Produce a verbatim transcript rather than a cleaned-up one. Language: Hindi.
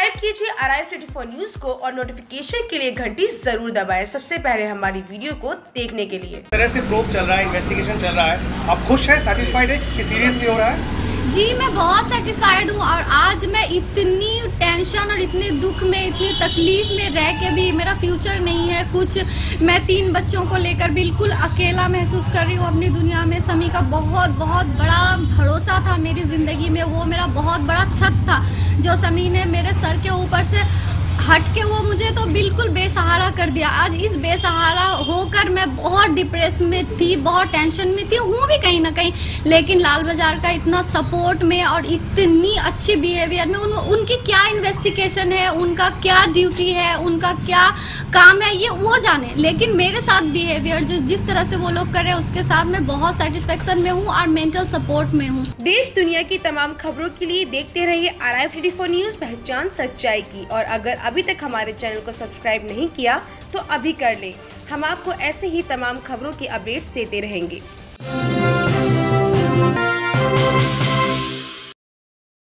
सब्सक्राइब कीजिए अराइव ट्वेंटी फोर न्यूज को और नोटिफिकेशन के लिए घंटी जरूर दबाएं सबसे पहले हमारी वीडियो को देखने के लिए। तरह से प्रोब चल रहा है, इन्वेस्टिगेशन चल रहा है, आप खुश हैं, सैटिस्फाइड हैं कि सीरियसली हो रहा है? जी मैं बहुत सैटिस्फाइड हूँ और आज मैं इतनी टेंशन और इतने दुख में, इतनी तकलीफ में रह के भी मेरा फ्यूचर नहीं है कुछ। मैं तीन बच्चों को लेकर बिल्कुल अकेला महसूस कर रही हूँ अपनी दुनिया में। शमी का बहुत बहुत बड़ा भरोसा था मेरी ज़िंदगी में, वो मेरा बहुत बड़ा छत था जो शमी ने मेरे सर के ऊपर से हट के वो मुझे तो बिल्कुल बेसहारा कर दिया। आज इस बेसहारा होकर मैं बहुत डिप्रेस में थी, बहुत टेंशन में थी, हूँ भी कहीं ना कहीं, लेकिन लाल बाजार का इतना सपोर्ट में और इतनी अच्छी बिहेवियर में उन, उनकी क्या इन्वेस्टिगेशन है, उनका क्या ड्यूटी है, उनका क्या काम है, ये वो जाने, लेकिन मेरे साथ बिहेवियर जो जिस तरह से वो लोग कर रहे हैं उसके साथ मैं बहुत सेटिस्फेक्शन में हूँ और मेंटल सपोर्ट में हूँ। देश दुनिया की तमाम खबरों के लिए देखते रहिए अराइव ट्वेंटी फोर न्यूज, पहचान सच्चाई की। और अगर अभी तक हमारे चैनल को सब्सक्राइब नहीं किया तो अभी कर लें। हम आपको ऐसे ही तमाम खबरों की अपडेट्स देते रहेंगे।